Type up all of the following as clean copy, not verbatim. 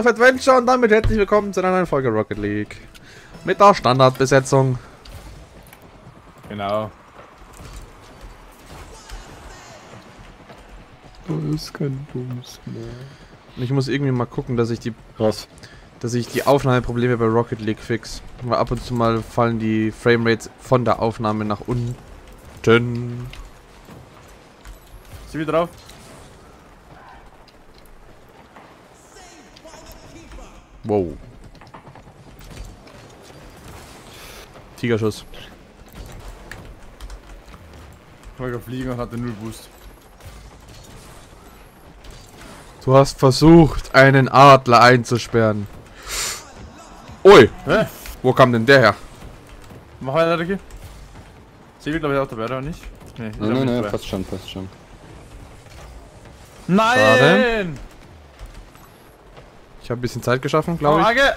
of Adventure und damit herzlich willkommen zu einer neuen Folge Rocket League. Mit der Standardbesetzung. Genau. Das ist kein dummes mehr. Ich muss irgendwie mal gucken, dass ich die... Was? Dass ich die Aufnahmeprobleme bei Rocket League fix. Weil ab und zu mal fallen die Framerates von der Aufnahme nach unten. Ist sie wieder drauf? Wow. Tigerschuss. Ich wollte fliegen und hatte null Boost. Du hast versucht, einen Adler einzusperren. Ui! Hä? Wo kam denn der her? Mach einen Adler hier. Sie wird glaube ich auch dabei, oder nicht? Nee, nein, fast schon, fast schon. Nein! Schade. Ich habe ein bisschen Zeit geschaffen, glaube ich. Frage!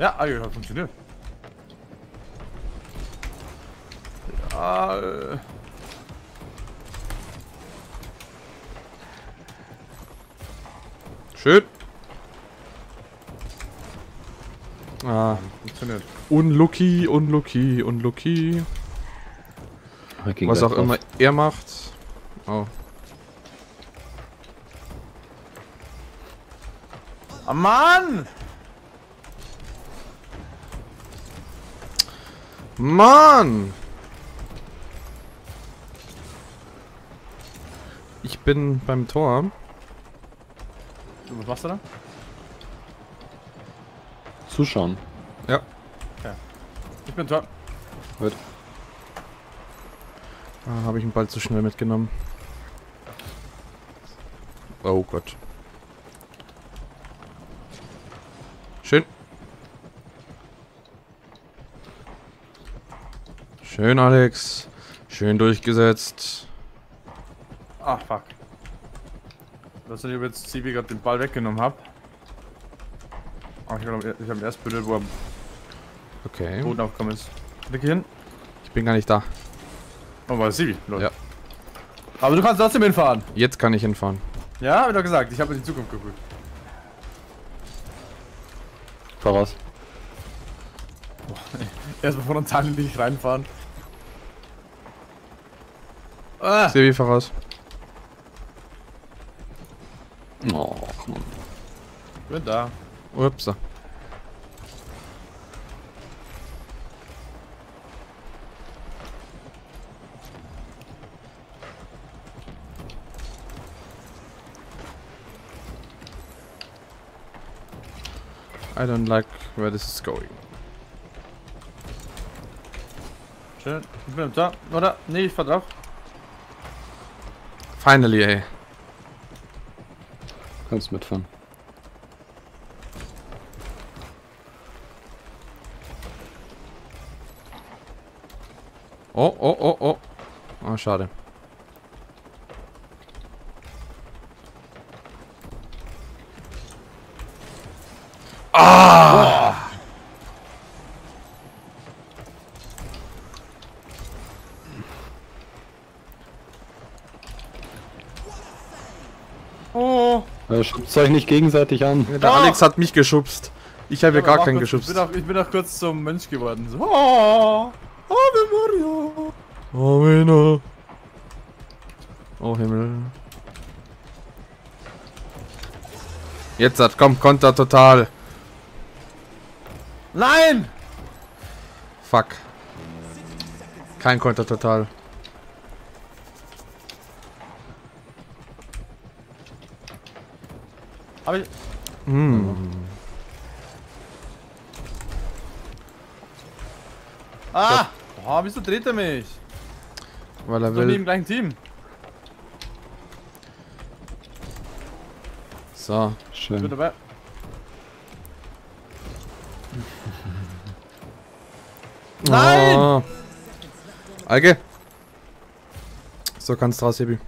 Ja, Alge hat funktioniert. Ja, schön. Ah, funktioniert. Unlucky, unlucky, unlucky. Was auch immer er macht. Oh. Ah, Mann! Mann! Ich bin beim Tor. Was machst du da? Zuschauen. Ja. Okay. Ich bin Tor. Gut. Ah, habe ich den Ball zu schnell mitgenommen. Oh Gott. Schön. Schön, Alex. Schön durchgesetzt. Ach, fuck. Dass ich jetzt Zibi gerade den Ball weggenommen habe. Ach, ich glaube, ich habe erst berührt, wo er okay. Boden aufgekommen ist. Blick hin. Ich bin gar nicht da. Oh, war Zibi, Leute. Ja. Aber du kannst trotzdem hinfahren. Jetzt kann ich hinfahren. Ja, hab ich doch gesagt. Ich habe in die Zukunft geguckt. Fahr raus. Erstmal frontal in dich reinfahren. Ah. Zibi, fahr raus. Oh, Mann. Ich bin da. Upsa. I don't like where this is going. Schön. Ich bin da, oder? Nee, ich fahr drauf. Finally, ey. Kannst mitfahren. Oh, oh, oh, oh. Ah, schade. Ah! Oh! Schubst euch nicht gegenseitig an. Ja, der Alex hat mich geschubst. Ich habe ja gar keinen geschubst. Ich bin auch kurz zum Mensch geworden. So. Oh, Ave Maria. Ave Maria. Oh Himmel. Jetzt hat komm, Konter total. Nein! Fuck. Kein Konter total. Aber ich... Ah! Oh, wieso dreht er mich? Weil er will... Sind wir im gleichen Team? So, schön. Ich bin dabei. Nein! Oh. Alge! So kannst du raus, Hebi.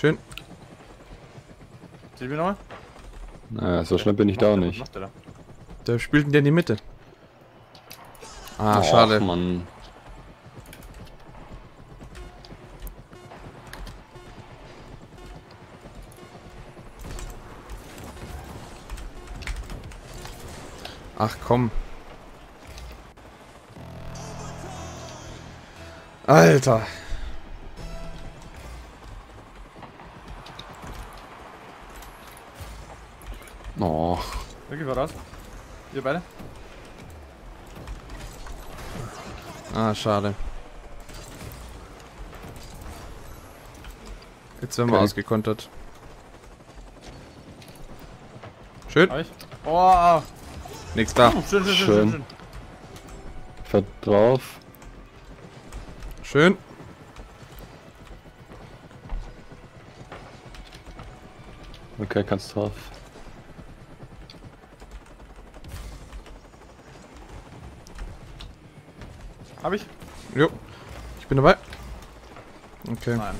Schön. Zieh mir nochmal? Naja, so schnell bin ich da auch nicht. Der spielt denn der in die Mitte. Ah, oh, schade. Mann. Ach komm. Alter. Oh. Wirklich war das? Ihr beide? Ah, schade. Jetzt werden wir ausgekontert. Schön. Oh. Nix da. Oh, schön. Fährt drauf. Schön. Okay, kannst drauf. Hab ich? Jo. Ich bin dabei. Okay. Nein.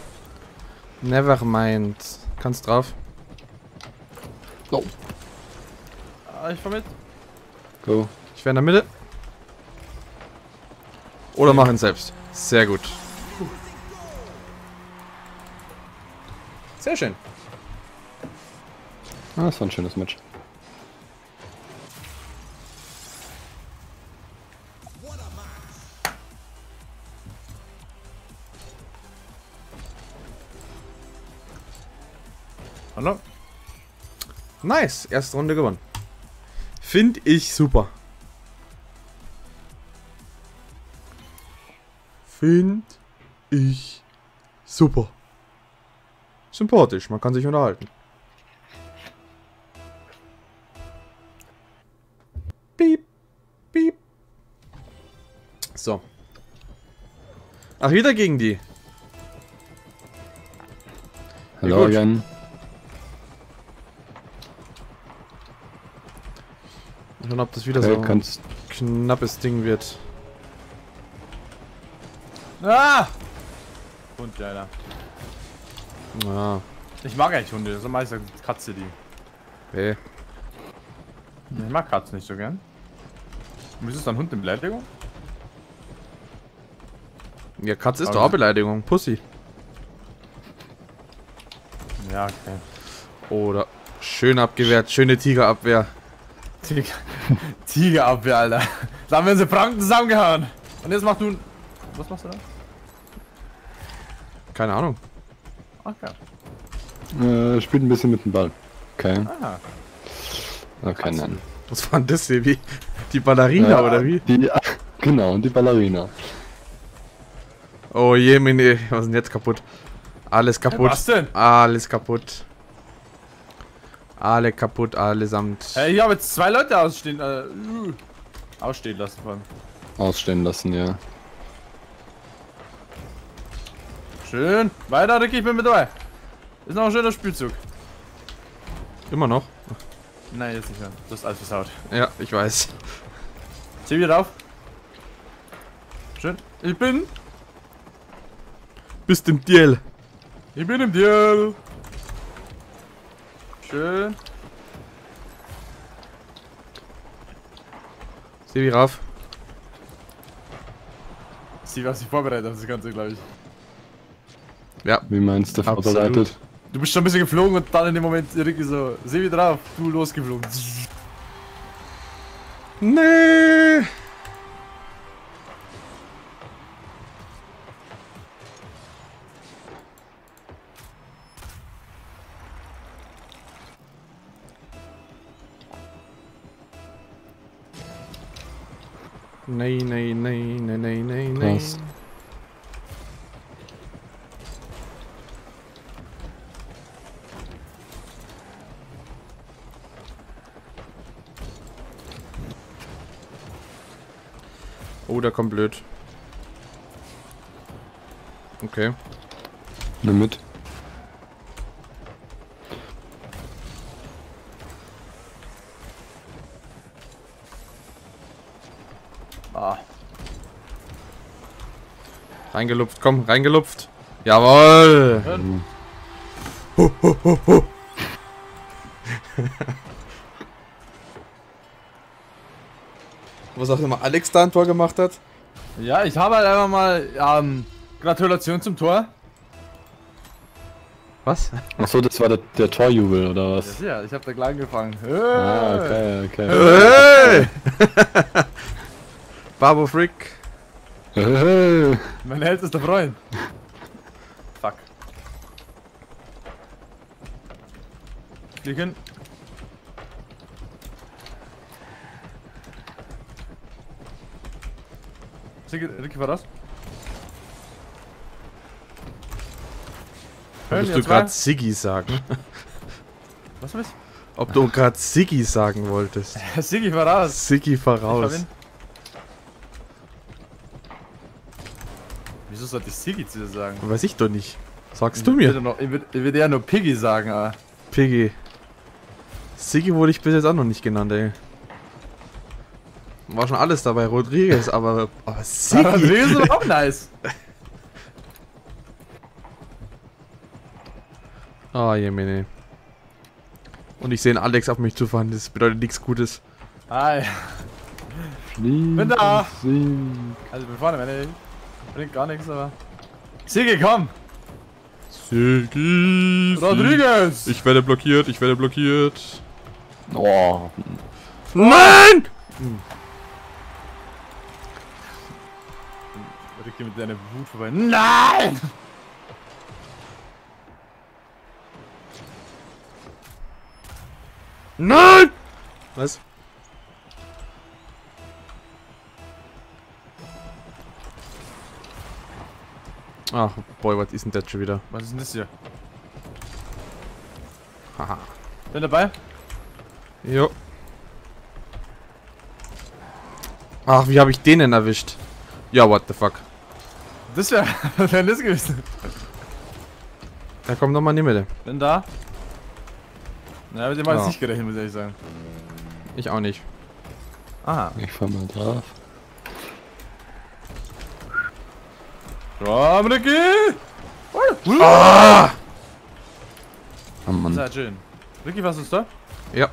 Never mind. Kannst drauf. No. Ich fahr mit. Go. Ich wär in der Mitte. Oder mach ihn selbst. Sehr gut. Sehr schön. Ah, das war ein schönes Match. Hallo. Nice. Erste Runde gewonnen. Finde ich super. Finde ich super. Sympathisch. Man kann sich unterhalten. Piep. Piep. So. Ach, wieder gegen die. Hallo again. Und ob das wieder okay, so ein knappes Ding wird. Ah! Hund, Alter. Ja. Ich mag eigentlich Hunde, das sind meistens Katze, die. Hey. Ich mag Katzen nicht so gern. Und ist dann Hund in Beleidigung? Ja, Katze ist doch auch Beleidigung, Pussy. Ja, okay. Oder schön abgewehrt, schöne Tigerabwehr. Tigerabwehr, Alter. Da haben wir unsere Pranken zusammengehauen. Und jetzt machst du... Was machst du da? Keine Ahnung. Ach ja. Spielt ein bisschen mit dem Ball. Okay. Ah. Okay, nein. Was war denn das hier? Wie? Die Ballerina, oder wie? Genau, die Ballerina. Oh je, meine... Was ist denn jetzt kaputt? Alles kaputt. Was denn? Alles kaputt. Alle kaputt, allesamt. Hey, ich habe jetzt zwei Leute ausstehen lassen. Ausstehen lassen, ja. Schön. Weiter, Ricky, ich bin mit dabei. Ist noch ein schöner Spielzug. Immer noch? Nein, jetzt nicht mehr. Das ist alles versaut. Ja, ich weiß. Zieh wieder drauf. Schön. Ich bin... Bist im Deal. Ich bin im Deal. Schön. Sieh wie rauf. Sieh, was ich vorbereitet habe, das Ganze, glaube ich. Ja. Wie meinst du, vorbereitet? Du bist schon ein bisschen geflogen und dann in dem Moment, Ricky, so, sieh wie drauf, du losgeflogen. Nee. Nein, nein, nein, nein, nein, nein, nein. Oh, da kommt blöd. Okay. Nimm mit. Reingelupft, komm, reingelupft. Jawohl! Ho, ho, ho, ho. Was auch immer Alex da ein Tor gemacht hat. Ja, ich habe halt einfach mal Gratulation zum Tor. Was? Achso, das war der Torjubel, oder was? Ja, ich hab da klein angefangen. Ah, okay. Hey! Barbo Frick. Hey. Mein ältester Freund. Fuck. Fliegen. Ricky, war das? Wolltest du gerade Siggi sagen? Was war das? Ob du gerade Siggi sagen wolltest. Siggi voraus! Siggi voraus! Wieso sollte ich Siggi zu dir sagen? Weiß ich doch nicht. Sagst du mir? Ich würde ja nur Piggy sagen, aber. Piggy. Siggi wurde ich bis jetzt auch noch nicht genannt, ey. War schon alles dabei, Rodriguez, aber Siggi! Rodriguez ist auch nice! Ah, Jemine. Und ich sehe einen Alex auf mich zufahren, das bedeutet nichts Gutes. Hi. Bin da! Also, ich bin vorne, meine ich. Bringt gar nichts, aber. Siggi, komm! Siggi! Rodriguez! Ich werde blockiert, Oh. Nein! Ricky mit deiner Wut vorbei. Nein! Nein! Was? Ach, boy, was ist denn das schon wieder? Was ist denn das hier? Haha. Bin dabei? Jo. Ach, wie habe ich den denn erwischt? Ja, what the fuck. Das wäre das gewesen. Da kommt nochmal in die Mitte. Bin da. Na, mit dem habe ich nicht gerechnet, muss ich ehrlich sagen. Ich auch nicht. Ah. Ich fahr mal drauf. Komm, Ricky! Ah! Oh Mann. Sehr schön. Ricky, was ist da? Ja.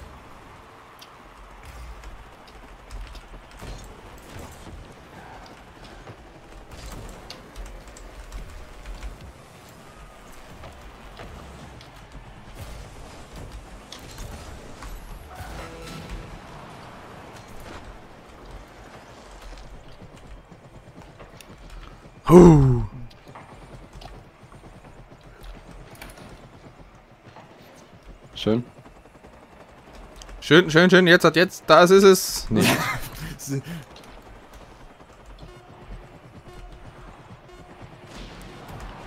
Schön. Schön, jetzt, das ist es. Nee.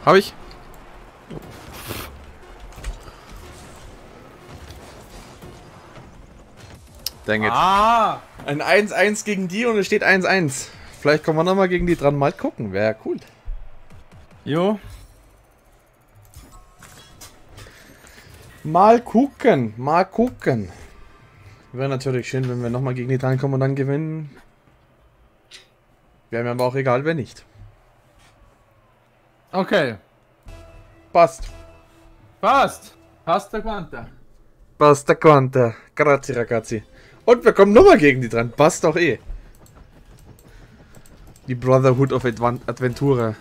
Hab ich? Dang it. Ah! Ein 1-1 gegen die und es steht 1-1. Vielleicht kommen wir nochmal gegen die dran, mal gucken, wäre cool. Jo. Mal gucken. Wäre natürlich schön, wenn wir nochmal gegen die dran kommen und dann gewinnen. Wäre mir aber auch egal, wenn nicht. Okay. Passt. Pasta quanta. Grazie, ragazzi. Und wir kommen nochmal gegen die dran. Passt doch eh. Die Brotherhood of Adventure.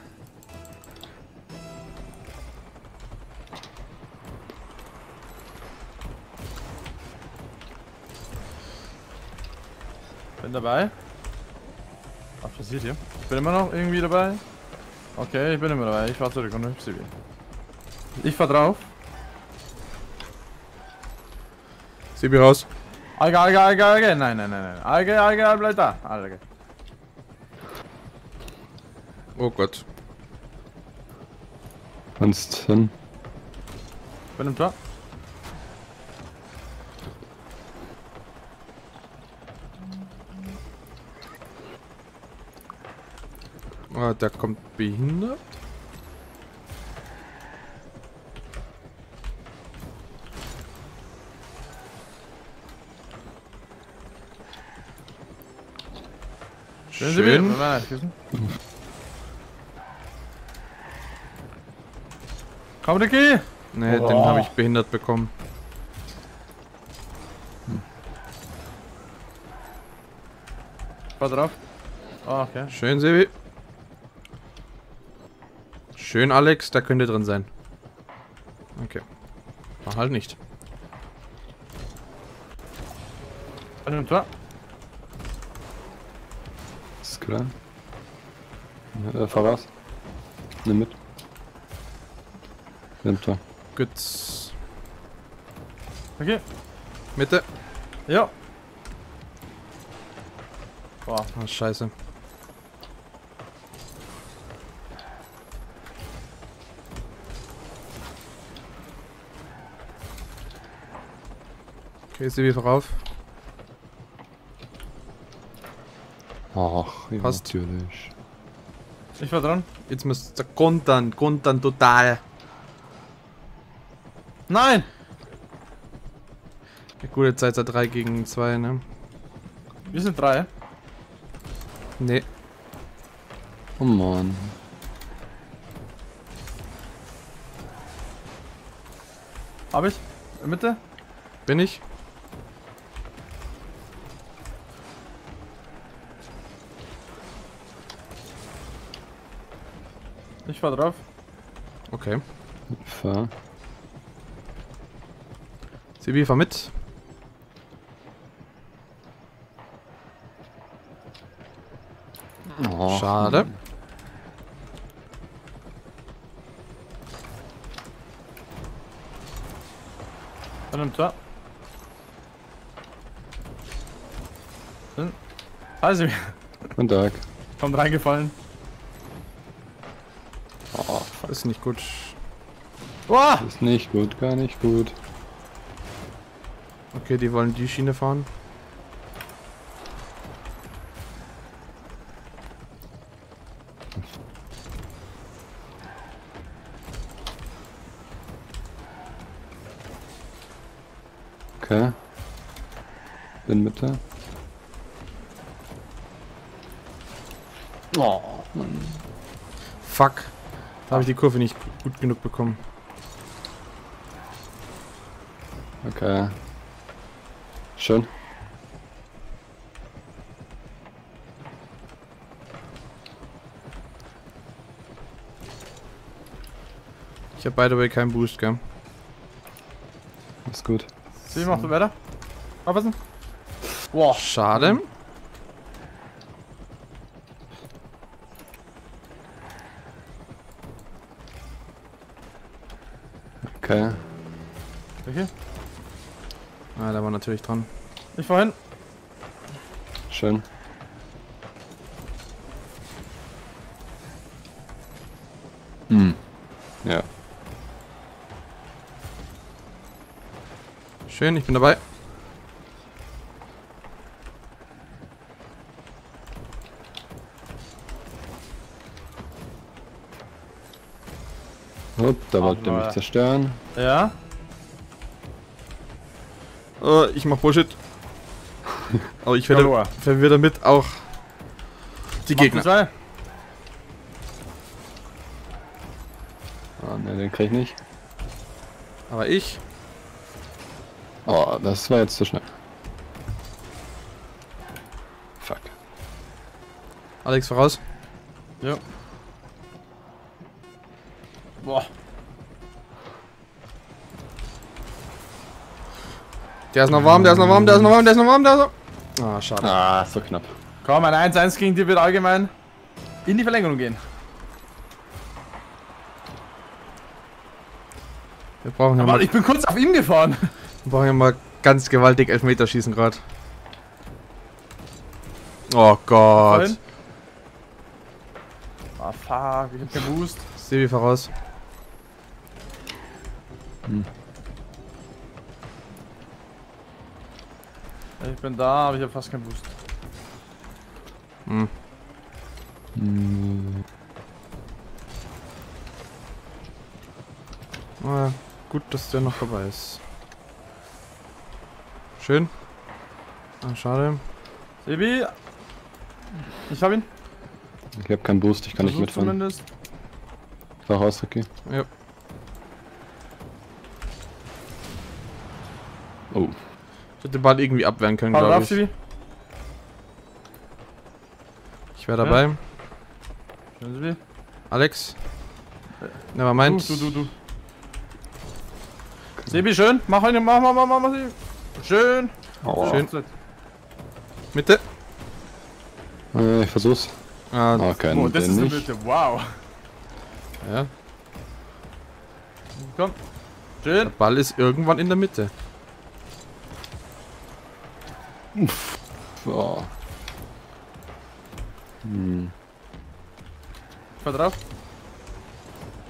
Bin dabei. Was passiert hier? Ich bin immer noch irgendwie dabei. Okay, ich bin immer dabei. Ich fahr zurück und ich ziehe. Ich fahr drauf. Sieh mir raus. Alge. Nein. Alge, bleib da. Alge. Oh Gott. Kannst hin. Bin im Tor. Ah, da kommt behindert. Schön. Komm, Ricky! Ne, den habe ich behindert bekommen. Pass drauf. Oh, okay. Schön, Sebi. Schön, Alex, da könnt ihr drin sein. Okay. Dann halt nicht. Ist klar. Fahr was. Nimm mit. Nimm Tor. Gut. Okay. Mitte. Ja. Boah, oh, scheiße. Okay, ist sie wieder rauf. Ach, passt. Natürlich. Ich war dran. Jetzt müsst ihr kontern, kontern total. Nein! Ja, gut, jetzt seid ihr 3 gegen 2, ne? Wir sind 3. Nee. Oh Mann. Hab ich? Mitte? Bin ich? Ich fahr drauf. Okay. Ich fahr. Sibi, fahr mit. Oh, schade. Mann. Dann nimmt er. Also. Guten Tag. Kommt reingefallen. Oh, ist nicht gut. Oh! Ist nicht gut, gar nicht gut. Okay, die wollen die Schiene fahren. Okay. Bin mit da. Oh, Mann. Fuck. Da habe ich die Kurve nicht gut genug bekommen. Okay. Schön. Ich habe by the way keinen Boost, gell? Ist gut. Wie machst du weiter? Aufpassen. Boah, schade. Okay. Okay. Ah, da war natürlich dran. Ich vorhin. Schön. Hm. Ja. Schön, ich bin dabei. Hup, da wollt ihr mich zerstören. Ja. Ich mach Bullshit. Aber ich verwirre damit auch die Gegner. Ah, ne, den krieg ich nicht. Aber ich. Oh, das war jetzt zu schnell. Fuck. Alex voraus. Ja. Boah. Der ist noch warm, der ist noch warm, der ist noch warm, der ist noch warm, der ist noch warm. Ah, schade. Ah, so knapp. Komm, ein 1-1 gegen die wird allgemein in die Verlängerung gehen. Wir brauchen ja mal. Ich bin kurz auf ihn gefahren. Wir brauchen ja mal ganz gewaltig Elfmeterschießen gerade. Oh Gott. Ah, fuck, ich hab keinen Boost. Sebi voraus. Hm. Ich bin da, aber ich habe fast keinen Boost. Hm. Hm. Na, gut, dass der noch dabei ist. Schön. Ah, schade. Sebi! Ich hab ihn. Ich hab keinen Boost, ich kann nicht mitfahren. Zumindest. Fahr raus, okay. Ja. Oh. Ich hätte den Ball irgendwie abwehren können, glaube ich. Ich wäre dabei. Ja. Alex. Nevermind. Du. Sebi, schön. Mach. Schön. Aua. Schön. Mitte. Ich versuch's. Ah, oh, das ist eine Mitte. Wow. Ja. Komm. Schön. Der Ball ist irgendwann in der Mitte. Uff. Oh. Hm. Fahr drauf.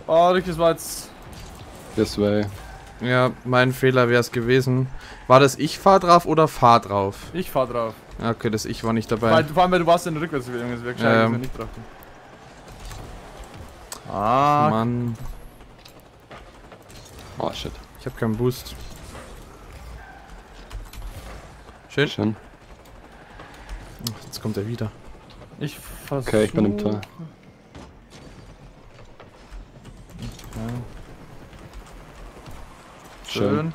Oh, das war jetzt... This way. Ja, mein Fehler wäre es gewesen. War das ich fahr drauf oder fahr drauf? Ich fahr drauf. Okay, das ich war nicht dabei. Vor allem, weil du warst in der Rückwärtsbewegung, das wäre gescheit, dass wir nicht drauf sind. Ah, Mann. Oh, shit. Ich hab keinen Boost. Schön. Schön. Ach, jetzt kommt er wieder. Ich versuch... Okay, ich bin im Tor. Okay. Schön.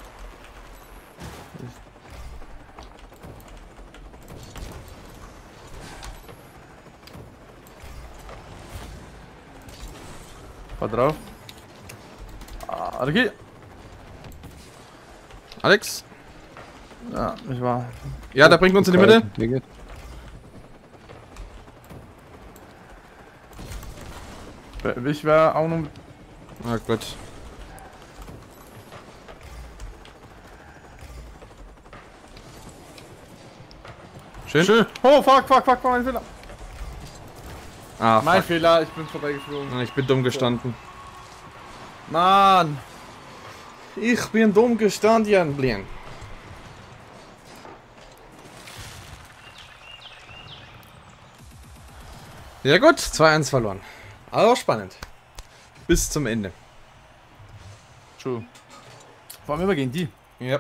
Fahr drauf. Ah, okay. Alex? Ja, ich war. Ja, der bringt uns in die Mitte. Mir geht. Ich wäre auch noch. Na gut. Schön. Schön. Oh, fuck, mein Fehler. Ah, mein fuck. Fehler, ich bin vorbeigeflogen. Ich bin dumm gestanden. Mann. Ich bin dumm gestanden, Blin. Ja gut, 2-1 verloren. Aber spannend. Bis zum Ende. True. Vor allem immer gegen die. Ja.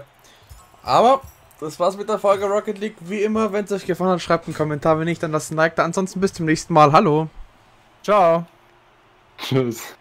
Aber das war's mit der Folge Rocket League. Wie immer, wenn es euch gefallen hat, schreibt einen Kommentar. Wenn nicht, dann lasst ein Like da. Ansonsten bis zum nächsten Mal. Hallo. Ciao. Tschüss.